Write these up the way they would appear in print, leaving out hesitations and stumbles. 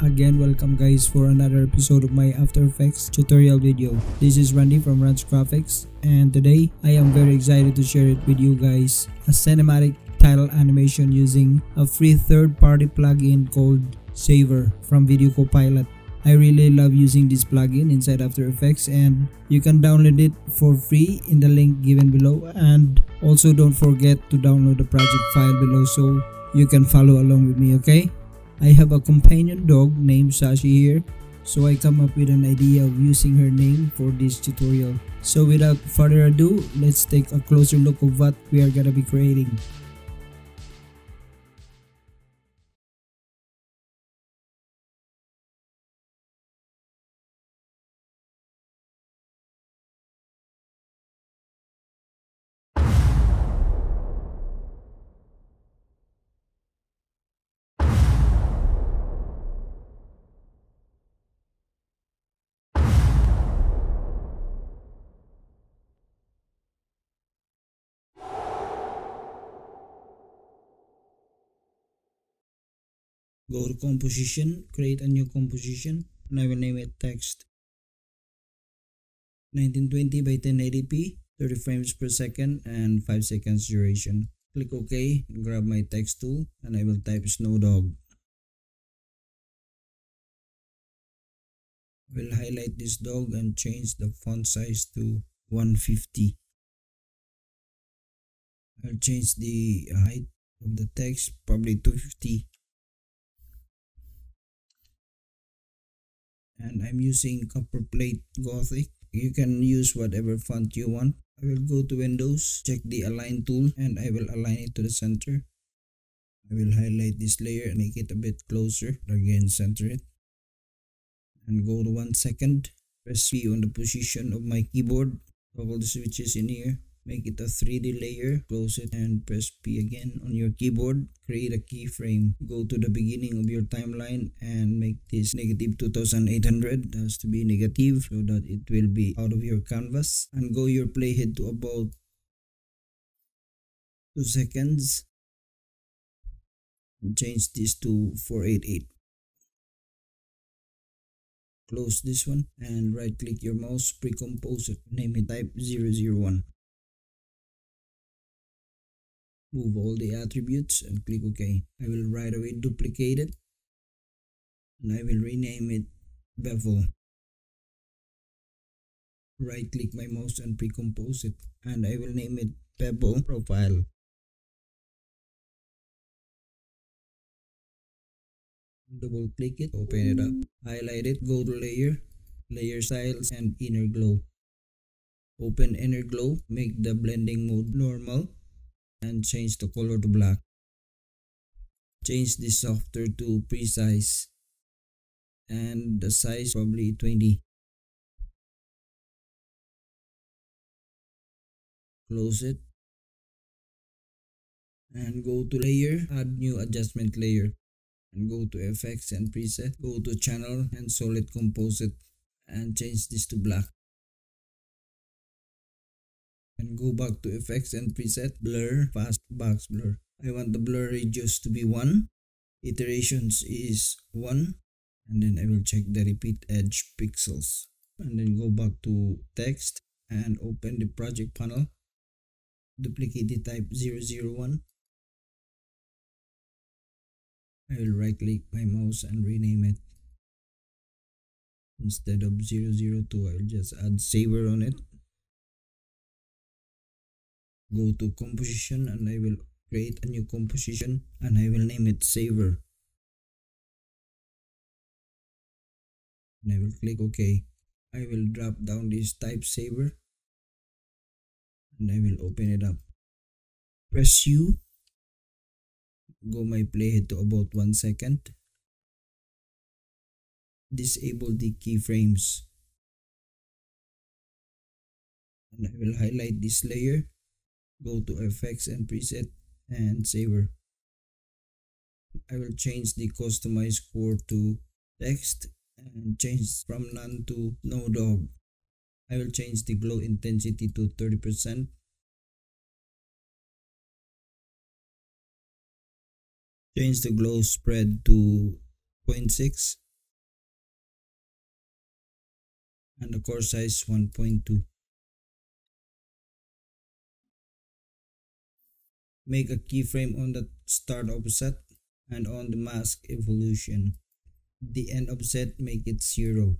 Again, welcome guys for another episode of my After Effects tutorial video. This is Randy from Rhandz Graphix, and today I am very excited to share it with you guys a cinematic title animation using a free third-party plugin called Saber from Video Copilot. I really love using this plugin inside After Effects, and you can download it for free in the link given below, and also don't forget to download the project file below so you can follow along with me, okay? I have a companion dog named Sashi here, so I come up with an idea of using her name for this tutorial. So without further ado, let's take a closer look of what we are gonna be creating. Go to composition, create a new composition, and I will name it text. 1920 by 1080p, 30 frames per second, and 5 seconds duration. Click OK, grab my text tool, and I will type snow dog. I will highlight this dog and change the font size to 150. I'll change the height of the text, probably 250. And I'm using Copperplate Gothic. You can use whatever font you want. I will go to Windows, check the Align tool, and I will align it to the center. I will highlight this layer and make it a bit closer. Again, center it. And go to 1 second. Press P on the position of my keyboard. Toggle the switches in here. Make it a 3D layer. Close it and press P again on your keyboard. Create a keyframe. Go to the beginning of your timeline and make this negative 2800. It has to be negative so that it will be out of your canvas. And go your playhead to about 2 seconds. And change this to 488. Close this one and right click your mouse. Pre-compose it. Name it type 001. Move all the attributes and click OK. I will right away duplicate it and I will rename it bevel. Right click my mouse and pre-compose it, and I will name it bevel profile. Double click it, open it up, highlight it, go to layer styles and inner glow. Open inner glow, make the blending mode normal, and change the color to black. Change the softer to precise and the size probably 20. Close it and go to layer, add new adjustment layer, and go to effects and preset. Go to channel and solid composite and change this to black. And go back to effects and preset, blur, fast box blur. I want the blur radius to be 1, iterations is 1, and then I will check the repeat edge pixels. And then go back to text and open the project panel, duplicate the type 001. I will right click my mouse and rename it. Instead of 002, I will just add Saber on it. Go to composition and I will create a new composition and I will name it Saber. And I will click OK. I will drop down this type Saber and I will open it up. Press U. Go my playhead to about 1 second. Disable the keyframes. And I will highlight this layer. Go to effects and preset and Saber. I will change the customize core to text and change from none to no dog. I will change the glow intensity to 30%. Change the glow spread to 0.6 and the core size 1.2. Make a keyframe on the start offset and on the mask evolution. The end offset, make it 0,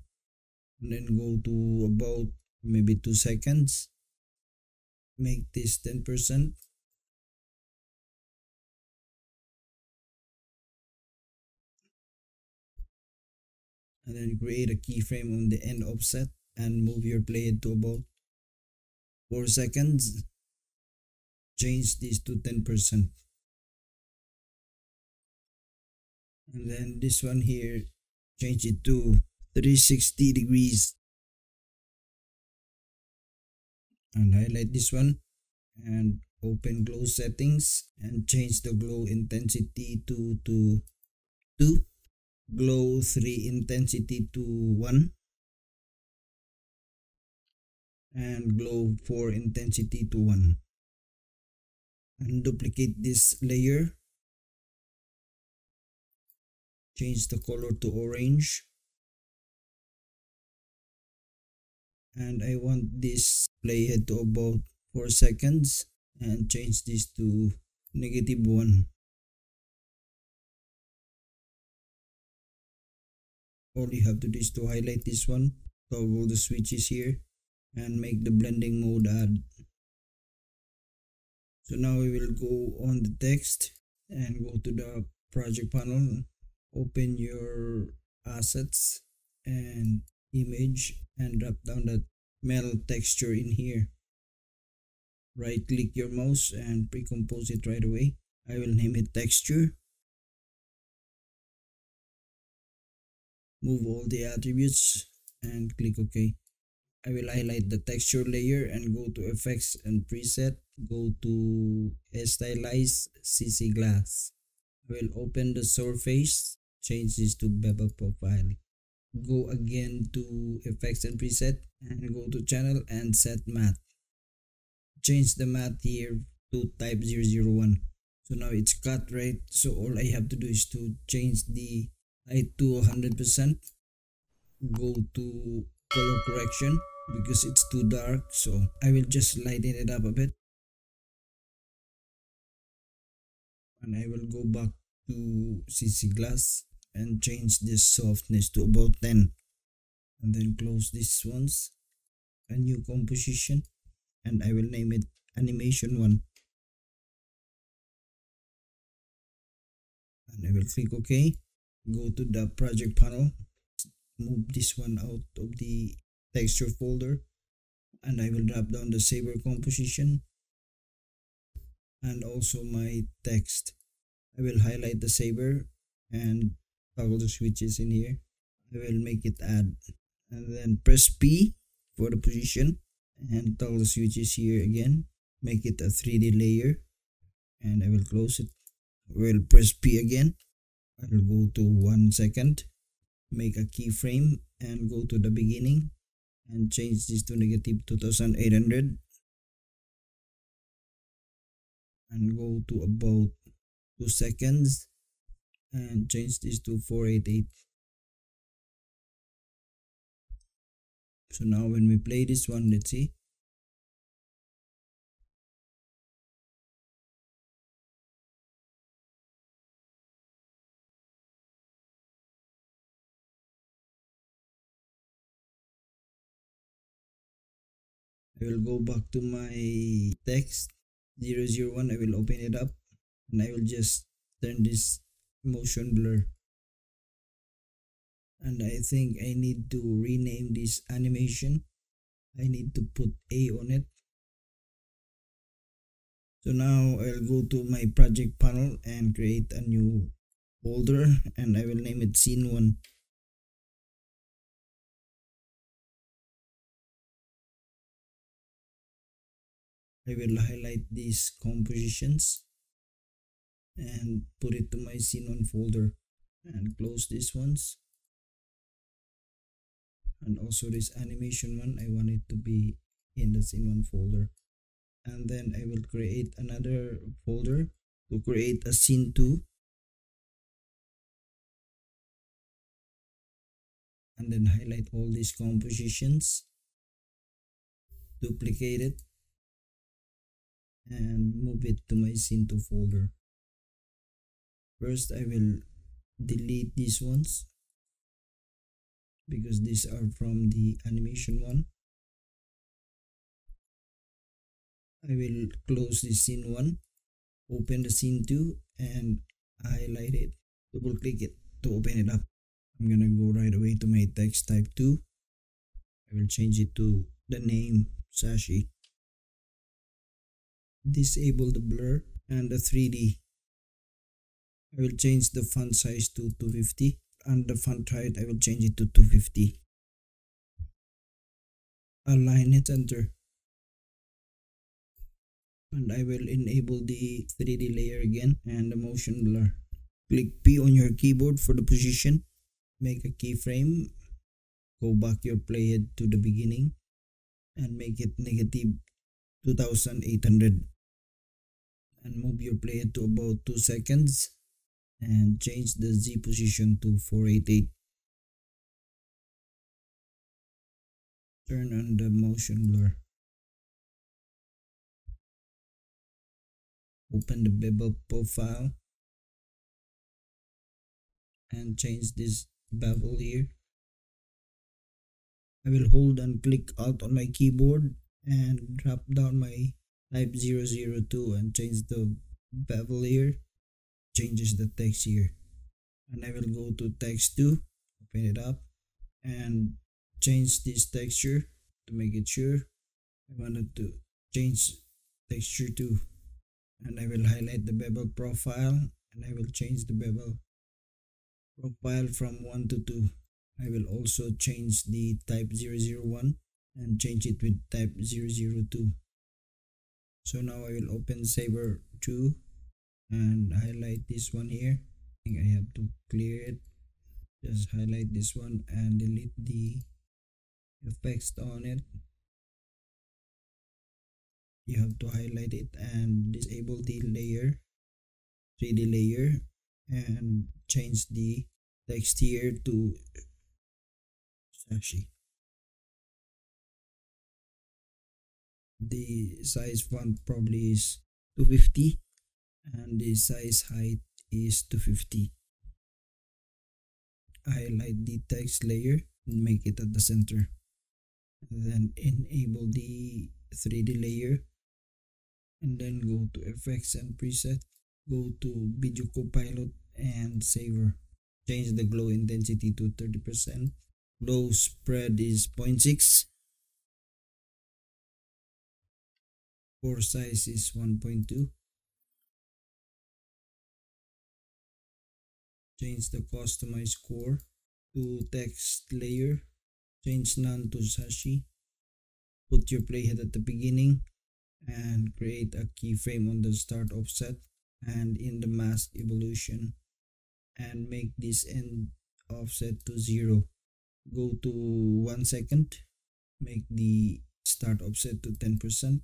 and then go to about maybe 2 seconds. Make this 10%. And then create a keyframe on the end offset and move your playhead to about 4 seconds. Change this to 10%. And then this one here, change it to 360 degrees. And highlight this one and open glow settings and change the glow intensity to 2. Glow 3 intensity to 1, and glow 4 intensity to 1, and duplicate this layer. Change the color to orange, and I want this playhead to about 4 seconds and change this to -1. All you have to do is to highlight this one, toggle the switches here, and make the blending mode add. So now we will go on the text and go to the project panel. Open your assets and image and drop down that metal texture in here. Right click your mouse and pre-compose it right away. I will name it texture. Move all the attributes and click OK. I will highlight the texture layer and go to effects and preset. Go to stylize CC glass. I will open the surface. Change this to bevel profile. Go again to effects and preset and go to channel and set matte. Change the matte here to type 001. So now it's cut, right? So all I have to do is to change the height to 100%. Go to color correction because it's too dark, so I will just lighten it up a bit, and I will go back to CC glass and change this softness to about 10, and then close this once. A new composition, and I will name it animation 1, and I will click OK. Go to the project panel, move this one out of the texture folder, and I will drop down the Saber composition and also my text. I will highlight the Saber and toggle the switches in here. I will make it add, and then press P for the position and toggle the switches here again. Make it a 3D layer, and I will close it. I will press P again. I will go to 1 second, make a keyframe and go to the beginning and change this to -2800 and go to about 2 seconds and change this to 488. So now when we play this one, let's see. I will go back to my text 001. I will open it up and I will just turn this motion blur, and I think I need to rename this animation. I need to put A on it. So now I'll go to my project panel and create a new folder, and I will name it scene 1. I will highlight these compositions and put it to my scene 1 folder and close these ones, and also this animation one, I want it to be in the scene 1 folder. And then I will create another folder to create a scene 2, and then highlight all these compositions, duplicate it, and move it to my scene 2 folder. First, I will delete these ones because these are from the animation one. I will close the scene 1, open the scene 2, and highlight it, double click it to open it up. I'm gonna go right away to my text type 2. I will change it to the name Sashi. Disable the blur and the 3D. I will change the font size to 250, and the font height I will change it to 250. Align it, enter. And I will enable the 3D layer again and the motion blur. Click P on your keyboard for the position. Make a keyframe. Go back your playhead to the beginning and make it negative 2800. And move your playhead to about 2 seconds and change the Z position to 488. Turn on the motion blur. Open the bevel profile and change this bevel here. I will hold and click Alt on my keyboard and drop down my type 002 and change the bevel here. Changes the text here, and I will go to text 2, open it up, and change this texture to make it sure. I wanted to change texture to, and I will highlight the bevel profile and I will change the bevel profile from 1 to 2. I will also change the type 001 and change it with type 002. So now I will open Saber 2 and highlight this one here. I think I have to clear it. Just highlight this one and delete the effects on it. You have to highlight it and disable the layer, 3D layer, and change the text here to Sashi. The size font probably is 250 and the size height is 250. Highlight the text layer and make it at the center. And then enable the 3D layer. And then go to effects and preset, go to Video Copilot and Saver. Change the glow intensity to 30%. Glow spread is 0.6. Core size is 1.2. Change the customize core to text layer. Change none to Sashi. Put your playhead at the beginning and create a keyframe on the start offset and in the mask evolution, and make this end offset to 0. Go to 1 second, make the start offset to 10%,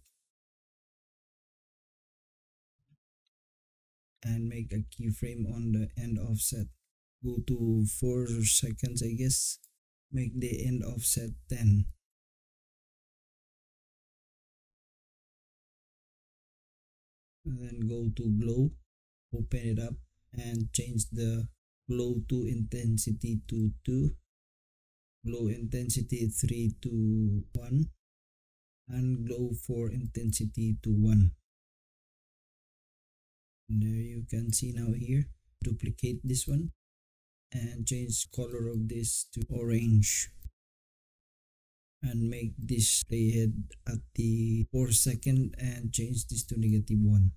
and make a keyframe on the end offset. Go to 4 seconds, I guess, make the end offset 10. And then go to glow, open it up, and change the glow to intensity to 2, glow intensity 3 to 1, and glow 4 intensity to 1. And there you can see now here, duplicate this one and change color of this to orange, and make this playhead at the 4th second and change this to -1.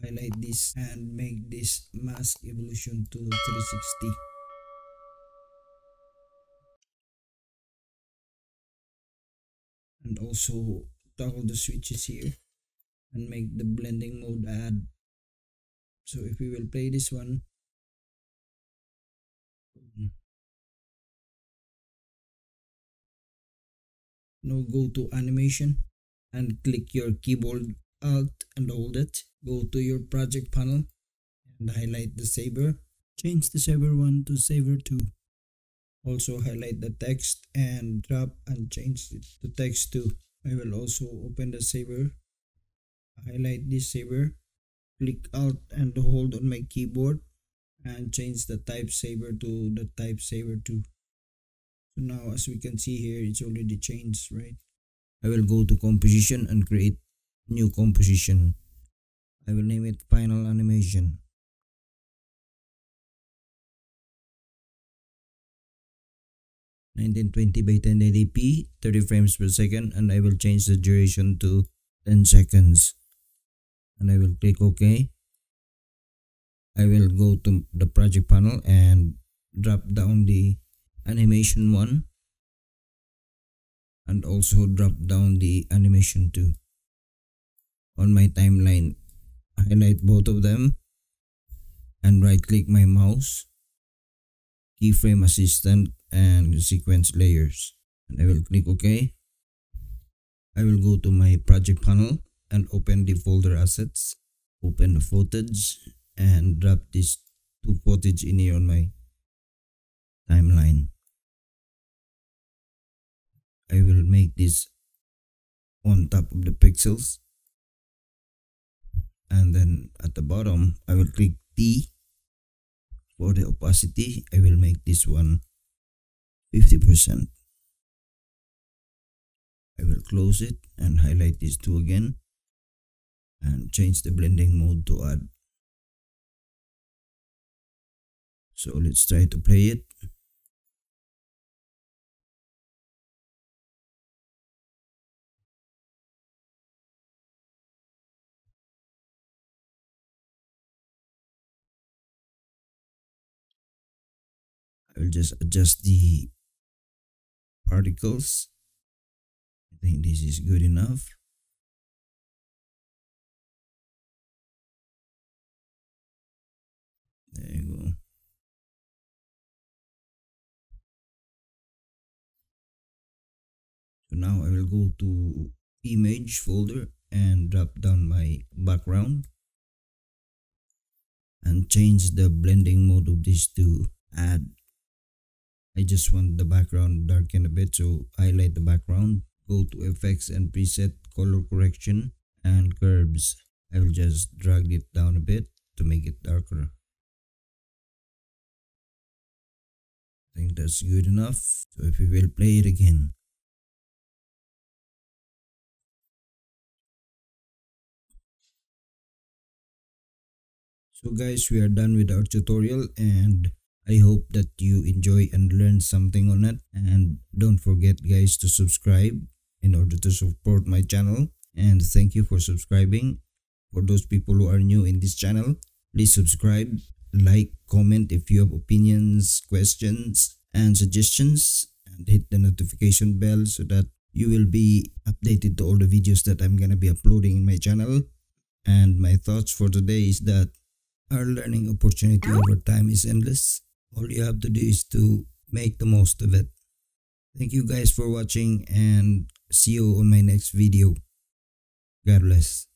Highlight this and make this mask evolution to 360. And also toggle the switches here and make the blending mode add. So if we will play this one, now go to animation and click your keyboard Alt and hold it. Go to your project panel and highlight the Saber. Change the Saber 1 to Saber 2. also highlight the text and drop and change it to text too. I will also open the Saber, highlight this Saber, click Alt and hold on my keyboard and change the type Saber to the type Saber 2. So now as we can see here, it's already changed, right? I will go to composition and create new composition. I will name it final animation. (1920 by 1080p) 30 frames per second, and I will change the duration to 10 seconds and I will click OK. I will go to the project panel and drop down the animation 1 and also drop down the animation 2 on my timeline. Highlight both of them and right click my mouse, keyframe assistant and sequence layers, and I will click OK. I will go to my project panel and open the folder assets, open the footage and drop this two footage in here on my timeline. I will make this on top of the pixels and then at the bottom I will click T for the opacity. I will make this one 50%. I will close it and highlight these two again and change the blending mode to add. So let's try to play it. I will just adjust the particles. I think this is good enough. There you go. So now I will go to image folder and drop down my background and change the blending mode of this to add. I just want the background darkened a bit, so highlight the background, go to effects and preset color correction and curves. I will just drag it down a bit to make it darker. I think that's good enough. So if we will play it again. So guys, we are done with our tutorial and I hope that you enjoy and learn something on it, and don't forget guys to subscribe in order to support my channel, and thank you for subscribing. For those people who are new in this channel, please subscribe, like, comment if you have opinions, questions and suggestions, and hit the notification bell so that you will be updated to all the videos that I'm gonna be uploading in my channel. And my thoughts for today is that our learning opportunity over time is endless. All you have to do is to make the most of it. Thank you guys for watching and see you on my next video. God bless.